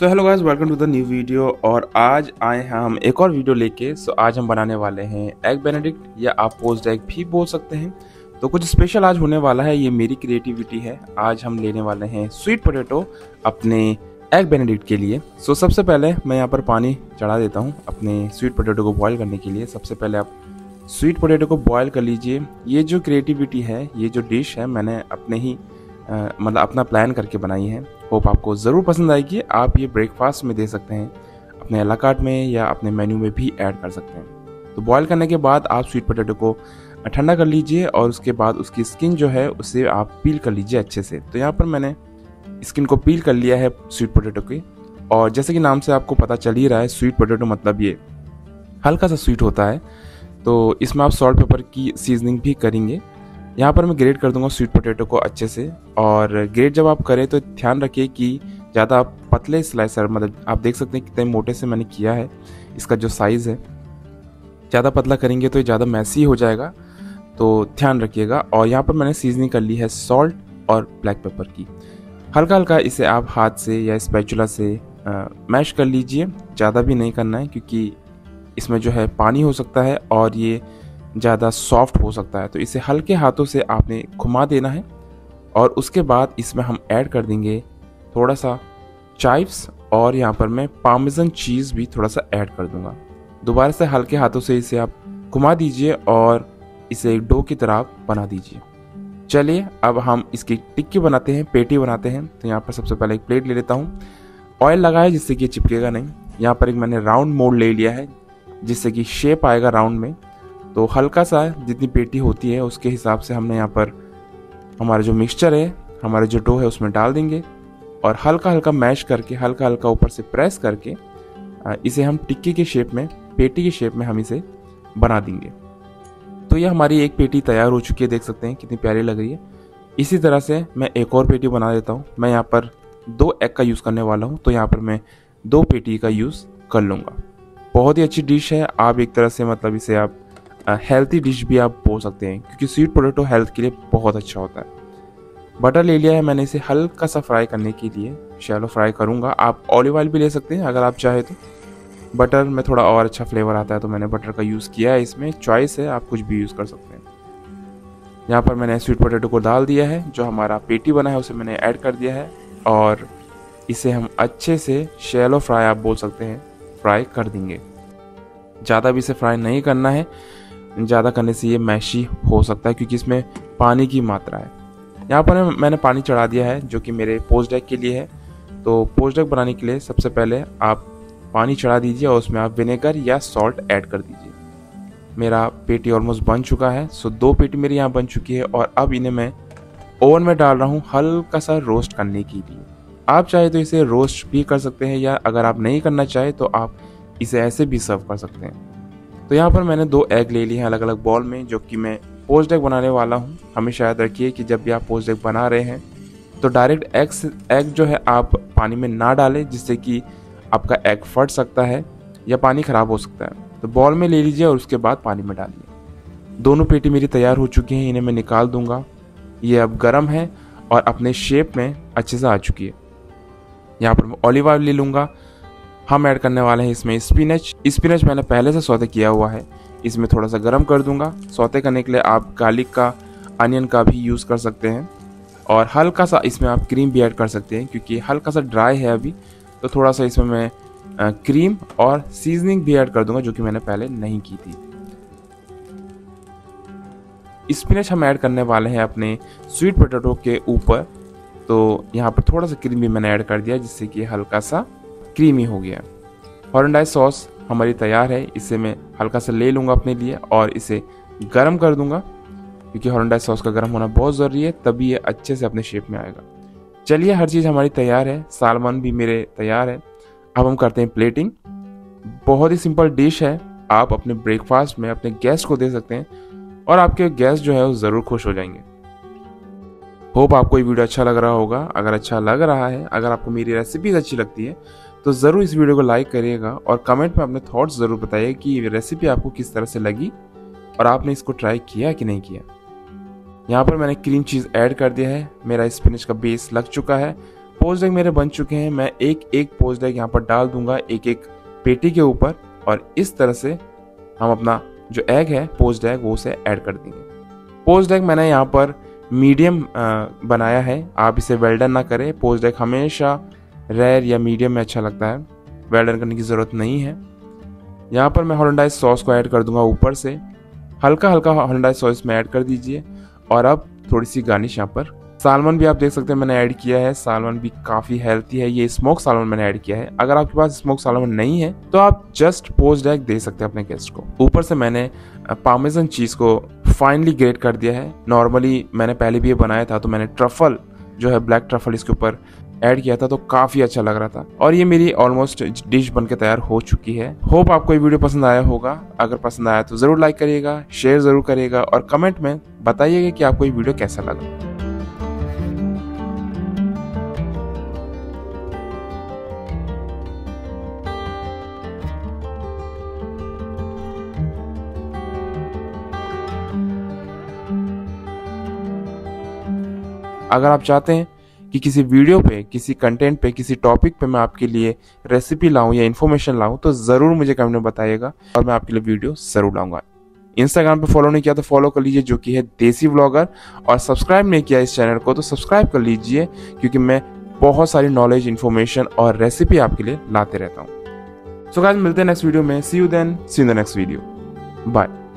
तो hello guys, welcome to the new video. और आज आए हैं हम एक और वीडियो लेके। सो आज हम बनाने वाले हैं एग बेनेडिक्ट, या आप पोस्ड एग भी बोल सकते हैं। तो कुछ स्पेशल आज होने वाला है, ये मेरी क्रिएटिविटी है। आज हम लेने वाले हैं स्वीट पोटैटो अपने एग बेनेडिक्ट के लिए। सो सबसे पहले मैं यहाँ पर पानी चढ़ा देता हूँ अपने स्वीट पोटैटो को बॉयल करने के लिए। सबसे पहले आप स्वीट पोटैटो को बॉयल कर लीजिए। ये जो क्रिएटिविटी है, ये जो डिश है, मैंने अपने ही अपना प्लान करके बनाई है। होप आपको ज़रूर पसंद आएगी। आप ये ब्रेकफास्ट में दे सकते हैं, अपने अला कार्ट में, या अपने मेन्यू में भी ऐड कर सकते हैं। तो बॉयल करने के बाद आप स्वीट पोटैटो को ठंडा कर लीजिए और उसके बाद उसकी स्किन जो है उसे आप पील कर लीजिए अच्छे से। तो यहाँ पर मैंने स्किन को पील कर लिया है स्वीट पोटैटो की। और जैसे कि नाम से आपको पता चल ही रहा है, स्वीट पोटैटो मतलब ये हल्का सा स्वीट होता है। तो इसमें आप सॉल्ट पेपर की सीजनिंग भी करेंगे। यहाँ पर मैं ग्रेट कर दूंगा स्वीट पोटैटो को अच्छे से। और ग्रेट जब आप करें तो ध्यान रखिए कि ज़्यादा आप पतले स्लाइसर, आप देख सकते हैं कितने मोटे से मैंने किया है। इसका जो साइज़ है, ज़्यादा पतला करेंगे तो ये ज़्यादा मैसी हो जाएगा, तो ध्यान रखिएगा। और यहाँ पर मैंने सीजनिंग कर ली है सॉल्ट और ब्लैक पेपर की। हल्का हल्का इसे आप हाथ से या स्पैचुला से मैश कर लीजिए। ज़्यादा भी नहीं करना है, क्योंकि इसमें जो है पानी हो सकता है और ये ज़्यादा सॉफ्ट हो सकता है। तो इसे हल्के हाथों से आपने घुमा देना है। और उसके बाद इसमें हम ऐड कर देंगे थोड़ा सा चिव्स, और यहाँ पर मैं पार्मेसन चीज़ भी थोड़ा सा ऐड कर दूंगा। दोबारा से हल्के हाथों से इसे आप घुमा दीजिए और इसे एक डो की तरह बना दीजिए। चलिए अब हम इसकी टिक्की बनाते हैं, पेटी बनाते हैं। तो यहाँ पर सबसे पहले एक प्लेट ले लेता हूँ। ऑयल लगाया जिससे कि चिपकेगा नहीं। यहाँ पर एक मैंने राउंड मोल्ड ले लिया है जिससे कि शेप आएगा राउंड में। तो हल्का सा जितनी पेटी होती है उसके हिसाब से हमने यहाँ पर हमारा जो मिक्सचर है, हमारा जो डो है, उसमें डाल देंगे। और हल्का हल्का मैश करके, हल्का हल्का ऊपर से प्रेस करके इसे हम टिक्की के शेप में, पेटी के शेप में हम इसे बना देंगे। तो ये हमारी एक पेटी तैयार हो चुकी है, देख सकते हैं कितनी प्यारी लग रही है। इसी तरह से मैं एक और पेटी बना देता हूँ। मैं यहाँ पर 2 एग का यूज़ करने वाला हूँ, तो यहाँ पर मैं 2 पेटी का यूज़ कर लूँगा। बहुत ही अच्छी डिश है। आप एक तरह से इसे आप हेल्थी डिश भी आप बोल सकते हैं, क्योंकि स्वीट पोटैटो हेल्थ के लिए बहुत अच्छा होता है। बटर ले लिया है मैंने, इसे हल्का सा फ्राई करने के लिए शैलो फ्राई करूँगा। आप ऑलिव ऑयल भी ले सकते हैं अगर आप चाहे तो। बटर में थोड़ा और अच्छा फ्लेवर आता है, तो मैंने बटर का यूज़ किया है। इसमें चॉइस है, आप कुछ भी यूज़ कर सकते हैं। यहाँ पर मैंने स्वीट पोटैटो को डाल दिया है। जो हमारा पेटी बना है उसे मैंने ऐड कर दिया है और इसे हम अच्छे से शैलो फ्राई, आप बोल सकते हैं, फ्राई कर देंगे। ज़्यादा भी इसे फ्राई नहीं करना है, ज़्यादा करने से ये मैशी हो सकता है क्योंकि इसमें पानी की मात्रा है। यहाँ पर मैंने पानी चढ़ा दिया है जो कि मेरे पोस्ड एग के लिए है। तो पोस्ड एग बनाने के लिए सबसे पहले आप पानी चढ़ा दीजिए और उसमें आप विनेगर या सॉल्ट ऐड कर दीजिए। मेरा पेटी ऑलमोस्ट बन चुका है। सो 2 पेटी मेरी यहाँ बन चुकी है। और अब इन्हें मैं ओवन में डाल रहा हूँ हल्का सा रोस्ट करने के लिए। आप चाहे तो इसे रोस्ट भी कर सकते हैं, या अगर आप नहीं करना चाहे तो आप इसे ऐसे भी सर्व कर सकते हैं। तो यहाँ पर मैंने 2 एग ले लिए हैं अलग अलग बॉल में, जो कि मैं पोस्ड एग बनाने वाला हूँ। हमेशा याद रखिए कि जब भी आप पोस्ड एग बना रहे हैं तो डायरेक्ट एग जो है आप पानी में ना डालें, जिससे कि आपका एग फट सकता है या पानी ख़राब हो सकता है। तो बॉल में ले लीजिए और उसके बाद पानी में डालिए। 2 पेटी मेरी तैयार हो चुकी हैं, इन्हें मैं निकाल दूँगा। ये अब गर्म है और अपने शेप में अच्छे से आ चुकी है। यहाँ पर मैं ऑलिव ऑयल ले लूँगा। हम ऐड करने वाले हैं इसमें स्पिनच मैंने पहले से सौते किया हुआ है, इसमें थोड़ा सा गर्म कर दूंगा। सौते करने के लिए आप गार्लिक का, अनियन का भी यूज़ कर सकते हैं। और हल्का सा इसमें आप क्रीम भी ऐड कर सकते हैं, क्योंकि हल्का सा ड्राई है अभी। तो थोड़ा सा इसमें मैं क्रीम और सीजनिंग भी ऐड कर दूंगा, जो कि मैंने पहले नहीं की थी। स्पिनच हम ऐड करने वाले हैं अपने स्वीट पोटैटो के ऊपर। तो यहाँ पर थोड़ा सा क्रीम भी मैंने ऐड कर दिया, जिससे कि हल्का सा क्रीमी हो गया। हॉलैंडाइज़ सॉस हमारी तैयार है। इसे मैं हल्का सा ले लूँगा अपने लिए और इसे गर्म कर दूँगा, क्योंकि हॉलैंडाइज़ सॉस का गर्म होना बहुत ज़रूरी है, तभी ये अच्छे से अपने शेप में आएगा। चलिए, हर चीज़ हमारी तैयार है। सालमन भी मेरे तैयार है। अब हम करते हैं प्लेटिंग। बहुत ही सिंपल डिश है। आप अपने ब्रेकफास्ट में अपने गेस्ट को दे सकते हैं और आपके गेस्ट जो है वो ज़रूर खुश हो जाएंगे। होप आपको ये वीडियो अच्छा लग रहा होगा। अगर अच्छा लग रहा है, अगर आपको मेरी रेसिपीज़ अच्छी लगती है, तो ज़रूर इस वीडियो को लाइक करिएगा और कमेंट में अपने थॉट्स ज़रूर बताइए कि ये रेसिपी आपको किस तरह से लगी और आपने इसको ट्राई किया कि नहीं किया। यहाँ पर मैंने क्रीम चीज़ ऐड कर दिया है। मेरा स्पिनच का बेस लग चुका है। पोज डेक मेरे बन चुके हैं। मैं एक एक पोज डेक यहाँ पर डाल दूंगा एक एक पेटी के ऊपर, और इस तरह से हम अपना जो एग है पोज डेक वो उसे ऐड कर देंगे। पोज डेक मैंने यहाँ पर मीडियम बनाया है, आप इसे वेल्डन ना करें। पोज डेक हमेशा रेयर या मीडियम में अच्छा लगता है, वेल्डन करने की ज़रूरत नहीं है। यहाँ पर मैं हॉलैंडाइज सॉस को ऐड कर दूंगा, ऊपर से हल्का हल्का हॉलैंडाइज सॉस में ऐड कर दीजिए। और अब थोड़ी सी गार्निश, यहाँ पर सालमन भी आप देख सकते हैं मैंने ऐड किया है। सालमन भी काफ़ी हेल्थी है, ये स्मोक सालमन मैंने ऐड किया है। अगर आपके पास स्मोक सालमन नहीं है तो आप जस्ट पोज डेक दे सकते हैं अपने गेस्ट को। ऊपर से मैंने पार्मेसन चीज़ को फाइनली ग्रेट कर दिया है। नॉर्मली मैंने पहले भी ये बनाया था तो मैंने ट्रफल जो है ब्लैक ट्रफल इसके ऊपर ऐड किया था, तो काफ़ी अच्छा लग रहा था। और ये मेरी ऑलमोस्ट डिश बनके तैयार हो चुकी है। होप आपको ये वीडियो पसंद आया होगा। अगर पसंद आया तो ज़रूर लाइक करिएगा, शेयर ज़रूर करिएगा और कमेंट में बताइएगा कि आपको ये वीडियो कैसा लगा। अगर आप चाहते हैं कि किसी वीडियो पे, किसी कंटेंट पे, किसी टॉपिक पे मैं आपके लिए रेसिपी लाऊं या इन्फॉर्मेशन लाऊं, तो ज़रूर मुझे कमेंट में बताइएगा और मैं आपके लिए वीडियो ज़रूर लाऊंगा। इंस्टाग्राम पे फॉलो नहीं किया तो फॉलो कर लीजिए, जो कि है देसी व्लॉगर। और सब्सक्राइब नहीं किया इस चैनल को तो सब्सक्राइब कर लीजिए, क्योंकि मैं बहुत सारी नॉलेज, इन्फॉर्मेशन और रेसिपी आपके लिए लाते रहता हूँ। सो गाइस, मिलते हैं नेक्स्ट वीडियो में। See you then, see you in the next video, bye.